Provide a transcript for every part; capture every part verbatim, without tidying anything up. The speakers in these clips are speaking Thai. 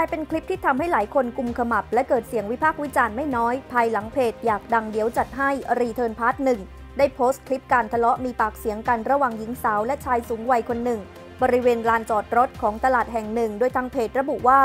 ายเป็นคลิปที่ทำให้หลายคนกุมขมับและเกิดเสียงวิพากษ์วิจารณ์ไม่น้อยภายหลังเพจอยากดังเดี๋ยวจัดให้รีเทิร์นพาร์ทหนึ่งได้โพสต์คลิปการทะเลาะมีปากเสียงกันระหว่างหญิงสาวและชายสูงวัยคนหนึ่งบริเวณลานจอดรถของตลาดแห่งหนึ่งโดยทางเพจระบุว่า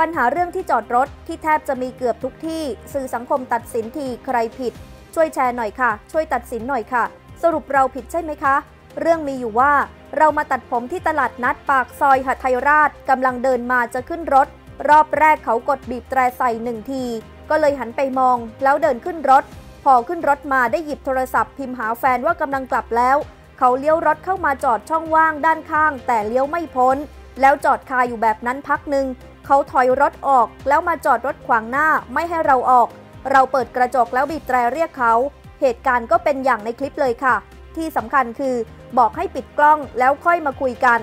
ปัญหาเรื่องที่จอดรถที่แทบจะมีเกือบทุกที่สื่อสังคมตัดสินทีใครผิดช่วยแชร์หน่อยค่ะช่วยตัดสินหน่อยค่ะสรุปเราผิดใช่ไหมคะเรื่องมีอยู่ว่าเรามาตัดผมที่ตลาดนัดปากซอยหทัยราชกำลังเดินมาจะขึ้นรถรอบแรกเขากดบีบแตรใส่หนึ่งทีก็เลยหันไปมองแล้วเดินขึ้นรถพอขึ้นรถมาได้หยิบโทรศัพท์พิมพ์หาแฟนว่ากำลังกลับแล้วเขาเลี้ยวรถเข้ามาจอดช่องว่างด้านข้างแต่เลี้ยวไม่พ้นแล้วจอดคาอยู่แบบนั้นพักหนึ่งเขาถอยรถออกแล้วมาจอดรถขวางหน้าไม่ให้เราออกเราเปิดกระจกแล้วบีบแตรเรียกเขาเหตุการณ์ก็เป็นอย่างในคลิปเลยค่ะที่สำคัญคือบอกให้ปิดกล้องแล้วค่อยมาคุยกัน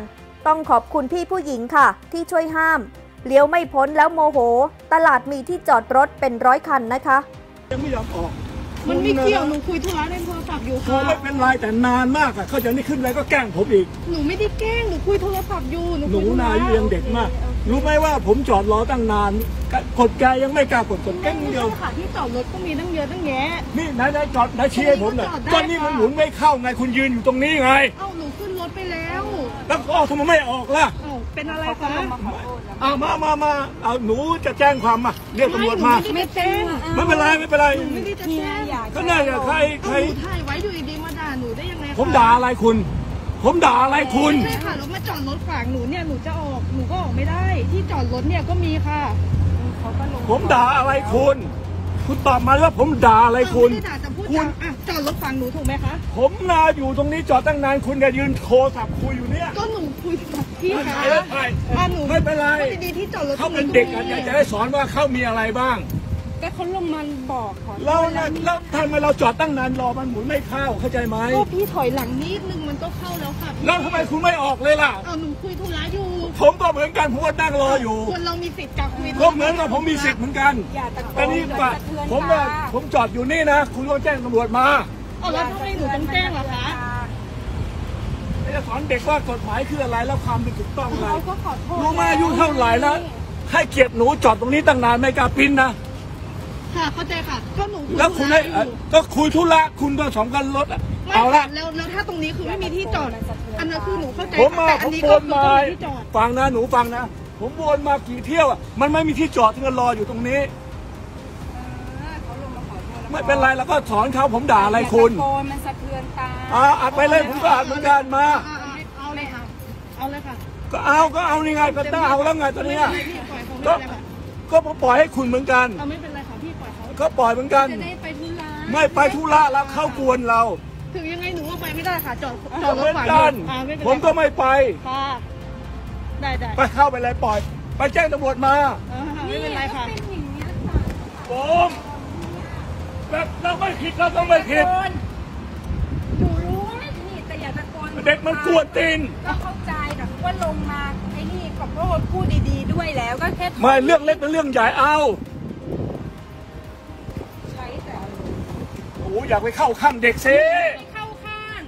ต้องขอบคุณพี่ผู้หญิงค่ะที่ช่วยห้ามเลี้ยวไม่พ้นแล้วโมโหตลาดมีที่จอดรถเป็นร้อยคันนะคะยังไม่ยอมออกมันไม่เกี่ยวหนูคุยธุระในโทรศัพท์อยู่ค่ะไม่เป็นไรแต่นานมากอ่ะเขาจะนี่ขึ้นอะไรก็แกล้งผมอีกหนูไม่ได้แกล้งหนูคุยโทรศัพท์อยู่หนูนายยังเด็กมากรู้ไหมว่าผมจอดรอตั้งนานกดแกยังไม่กล้ากดกดแกนิดเดียวค่ะที่จอดรถก็มีตั้งเยอะตั้งแยะนี่นายนายจอดนายชี้ให้ผมหน่อยตอนนี้มันหมุนไม่เข้าไงคุณยืนอยู่ตรงนี้ไงเอ้าหนูขึ้นรถไปแล้วแล้วออกทำไมไม่ออกล่ะเป็นอะไรคะเอามามามาเอาหนูจะแจ้งความมาเรียกตำรวจมาไม่แจ้งไม่เป็นไรไม่เป็นไรไม่ได้จะแจ้งก็น่าจะใครใครถ่ายไว้อยู่ดีมาด่าหนูได้ยังไงผมด่าอะไรคุณผมด่าอะไรคุณใช่ค่ะรถมาจอดรถขวางหนูเนี่ยหนูจะออกหนูก็ออกไม่ได้ที่จอดรถเนี่ยก็มีค่ะผมด่าอะไรคุณคุณตอบมาว่าผมด่าอะไรคุณคุณจอดรถขวางหนูถูกไหมคะผมนาอยู่ตรงนี้จอดตั้งนานคุณแกยืนโทรศัพท์คุยอยู่เนี่ยก็หนูคุยกับพี่ค่ะไม่เป็นไรเขาเป็นเด็กอาจารย์จะได้สอนว่าเขามีอะไรบ้างแต่เขาลงมันบอกเราเราทำไมเราจอดตั้งนานรอมันหมุนไม่เข้าเข้าใจไหมก็พี่ถอยหลังนิดนึงมันก็เข้าแล้วค่ะแล้วทำไมคุณไม่ออกเลยล่ะเอาหนูคุยธุระอยู่ผมก็เหมือนกันผมก็นั่งรออยู่คนเรามีสิทธิ์กับคุยก็เหมือนกับผมมีสิทธิ์เหมือนกันแต่นี่ปะผมว่าผมจอดอยู่นี่นะคุณต้องแจ้งตำรวจมาเอาแล้วทำไมหนูต้องแจ้งล่ะคะจะสอนเด็กว่ากฎหมายคืออะไรแล้วความถูกต้องอะไรรู้ไหมอายุเท่าไหร่แล้วให้เกียรติหนูจอดตรงนี้ตั้งนานไม่กล้าปิ้นนะค่ะเข้าใจค่ะก็หนูแล้วคุณได้ก็คุยธุระคุณก็สองกันรถเอาละแล้วแล้วถ้าตรงนี้คือไม่มีที่จอดอันนั้นคือหนูเข้าใจผมมาผมวนมาฟังนะหนูฟังนะผมวนมากี่เที่ยวอ่ะมันไม่มีที่จอดที่มันรออยู่ตรงนี้ไม่เป็นไรแล้วก็สอนเขาผมด่าอะไรคุณมันสะเทือนตาอ่าอัดไปเลยผมก็อัดเหมือนกันมาเอาเลยค่ะเอาเลยค่ะก็เอาก็เอานี่ไงก็ต้องเอาแล้วไงตอนนี้ก็ก็ปล่อยให้คุณเหมือนกันไม่เป็นไรค่ะพี่ปล่อยเขาก็ปล่อยเหมือนกันจะได้ไปธุระไม่ไปธุระแล้วเข้ากวนเราถึงยังไงหนูก็ไปไม่ได้ค่ะจอดจอดรถขวางผมก็ไม่ไปค่ะได้ได้ไปเข้าไปเลยปล่อยไปแจ้งตำรวจมาไม่เป็นไรค่ะผมแบบเราไม่ผิดเราต้องไม่ผิดหนูรู้ว่าไม่ผิดแต่อย่าตะโกนเด็กมันกวนตีนก็เข้าใจแต่ว่าลงมาไอ้นี่ขอโทษพูดดีๆด้วยแล้วก็แค่ไม่เรื่องเล็กเป็นเรื่องใหญ่เอาใช้แต่โอ้อยากไปเข้าข้างเด็กซิไม่เข้าข้าง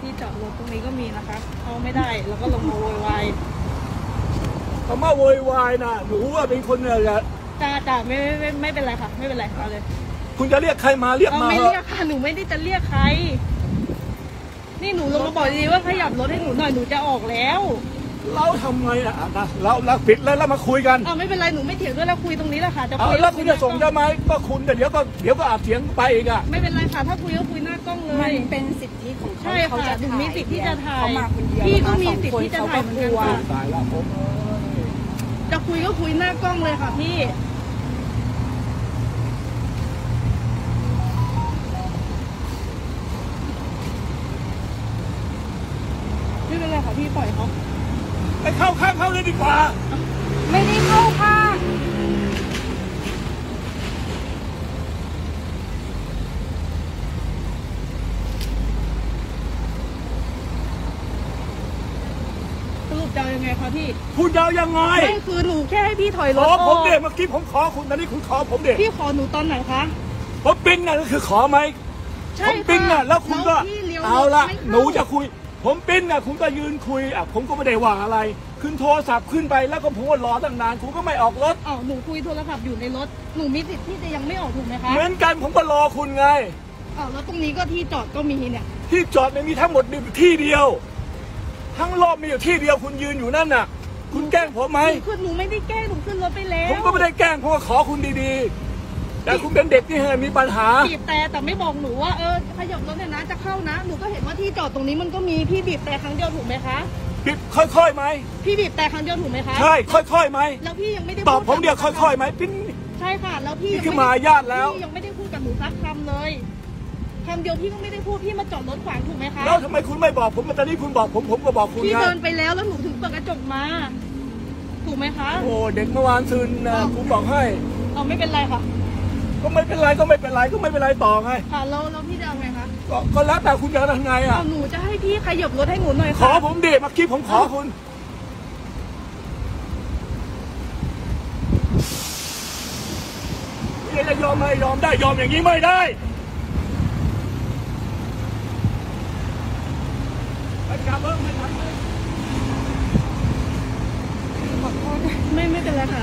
ที่จอดรถตรงนี้ก็มีนะคะเอาไม่ได้แล้วก็ลงมาโวยวายคำว่าโวยวายนะหนูว่าเป็นคนเนี่ยจ้าจ้าไม่ไม่ไม่เป็นไรค่ะไม่เป็นไรเอาเลยคุณจะเรียกใครมาเรียกมาไม่เรียกค่ะหนูไม่ได้จะเรียกใครนี่หนูลงมาบอกดีว่าขยับรถให้หนูหน่อยหนูจะออกแล้วเราทำไงนะนะเราเราปิดแล้วเรามาคุยกันเอาไม่เป็นไรหนูไม่เถียงด้วยเราคุยตรงนี้แหละค่ะจะคุยแล้วคุณจะส่งได้ไหมก็คุณแต่เดี๋ยวก็เดี๋ยวก็อาจเถียงไปอีกอ่ะไม่เป็นไรค่ะถ้าคุยก็คุยหน้ากล้องเลยมันเป็นสิทธิของเขาใช่ค่ะถึงมีสิทธิที่จะถ่ายพี่ก็มีสิทธิที่จะถ่ายเหมือนกันจะคุยก็คุยหน้ากล้องเลยค่ะพี่ไม่เป็นไรค่ะพี่ปล่อยเขาไปเข้าข้างเข้าเลยดีกว่าไม่ได้เข้าข้างเดายังไงคะพี่คุณเดายังไงไม่คือหนูแค่ให้พี่ถอยรถขอผมเด็กเมื่อกี้ผมขอคุณตอนนี้คุณขอผมเด็กพี่ขอหนูตอนไหนคะผมเป็นน่ะก็คือขอไหม ผมปิ้นน่ะแล้วคุณก็เอาละหนูจะคุยผมปิ้นน่ะคุณก็ยืนคุยอ่ะผมก็ไม่ได้ว่าอะไรขึ้นโทรศัพท์ขึ้นไปแล้วก็ผมก็รอตั้งนานคุณก็ไม่ออกรถอ้าวหนูคุยโทรศัพท์อยู่ในรถหนูมีสิทธิ์ที่จะยังไม่ออกถูกไหมคะเหมือนกันผมก็รอคุณไงอ้าวแล้วตรงนี้ก็ที่จอดก็มีเนี่ยที่จอดเนี่ยมีทั้งหมดที่เดียวทั้งรอบมีอยู่ที่เดียวคุณยืนอยู่นั่นน่ะคุณแกล้งผมไหมคุณหนูไม่ได้แกล้งหนูขึ้นรถไปแล้วผมก็ไม่ได้แกล้งเพราะว่าขอคุณดีๆแต่คุณเป็นเด็กที่เฮมีปัญหาบีบแต่แต่ไม่บอกหนูว่าเออขยับรถเนี่ยนะจะเข้านะหนูก็เห็นว่าที่จอดตรงนี้มันก็มีพี่บีบแต่ครั้งเดียวถูกไหมคะบีบค่อยๆไหมพี่บีบแต่ครั้งเดียวถูกไหมคะใช่ค่อยๆไหมแล้วพี่ยังไม่ได้ตอบผมเดียวค่อยๆไหมพี่ใช่ค่ะแล้วพี่ยังมาญาติแล้วพี่ยังไม่ได้พูดกับหนูสักคำเลยคำเดียวพี่ก็ไม่ได้พูดพี่มาจอดรถขวางถูกไหมคะแล้วทำไมคุณไม่บอกผมตอนนี้คุณบอกผมผมก็บอกคุณพี่เดินไปแล้วแล้วหนูถึงเปิดกระจกมาถูกไหมคะโอ้เด็กเมื่อวานซึนนะคุณบอกให้เอาไม่เป็นไรค่ะก็ไม่เป็นไรก็ไม่เป็นไรก็ไม่เป็นไรต่อไงค่ะแล้วแล้วพี่จะเอาไงคะก็แล้วแต่คุณจะทำไงอ่ะหนูจะให้พี่ขยับรถให้หนูหน่อยขอผมเดชเมื่อกี้ผมขอคุณจะยอมไม่ยอมได้ยอมอย่างนี้ไม่ได้ไม่ไม่เป็นไรค่ะ